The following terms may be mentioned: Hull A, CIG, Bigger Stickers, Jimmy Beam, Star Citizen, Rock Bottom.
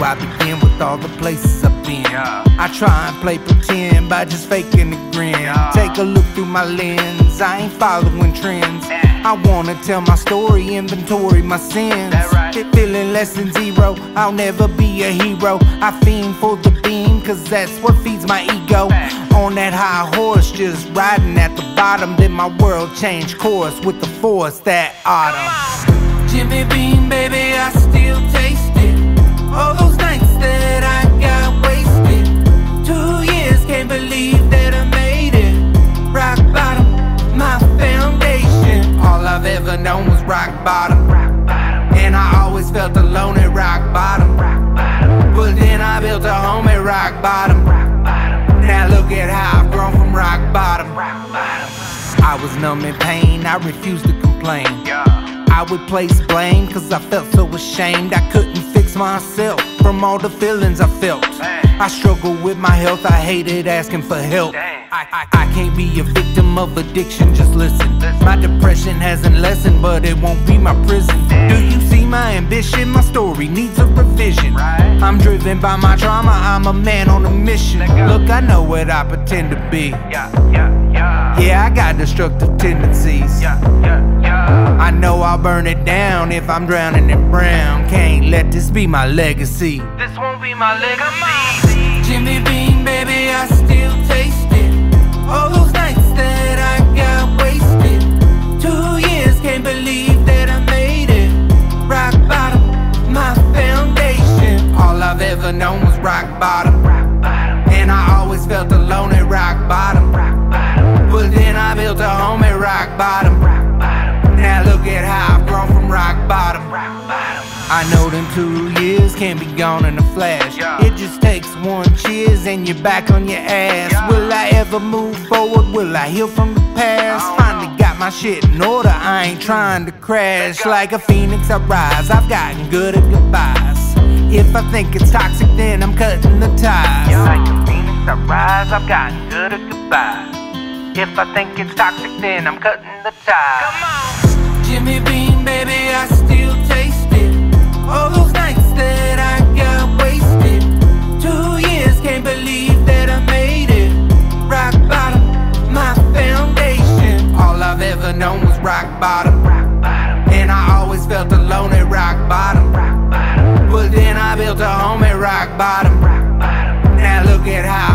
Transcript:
I begin with all the places I've been. I try and play pretend by just faking a grin. Take a look through my lens, I ain't following trends. I wanna tell my story, inventory my sins. Feeling less than zero, I'll never be a hero. I fiend for the beam, cause that's what feeds my ego. On that high horse, just riding at the bottom. Then my world changed course with the force that autumn. Jimmy Beam, baby, I still taste it. All those nights that I got wasted. 2 years, can't believe that I made it. Rock bottom, my foundation. All I've ever known was rock bottom. And I always felt alone at rock bottom. But then I built a home at rock bottom. Now look at how I've grown from rock bottom. I was numb in pain, I refused to complain. I would place blame cause I felt so ashamed. I couldn't fix myself from all the feelings I felt. I struggled with my health, I hated asking for help. I can't be a victim of addiction, just listen. My depression hasn't lessened, but it won't be my prison. Do you see my ambition? My story needs a revision. I'm driven by my trauma, I'm a man on a mission. Look, I know what I pretend to be. Yeah, I got destructive tendencies. I know I'll burn it down if I'm drowning in brown. Can't let this be my legacy. This won't be my legacy. Jimmy Beam, baby, I still taste it. All those nights that I got wasted. 2 years, can't believe that I made it. Rock bottom, my foundation. All I've ever known was rock bottom. And I always felt alone at rock bottom. But then I built a home at rock bottom. Now look at how I've grown from rock bottom. I know them 2 years can be gone in a flash. It just takes one cheers and you're back on your ass. Will I ever move forward? Will I heal from the past? Finally got my shit in order, I ain't trying to crash. Like a phoenix I rise, I've gotten good at goodbyes. If I think it's toxic then I'm cutting the ties. Like a phoenix I rise, I've gotten good at goodbyes. If I think it's toxic, then I'm cutting the tie. Come on, Jimmy Beam, baby, I still taste it. All those nights that I got wasted. 2 years, can't believe that I made it. Rock bottom, my foundation. All I've ever known was rock bottom. And I always felt alone at rock bottom. But then I built a home at rock bottom. Now look at how.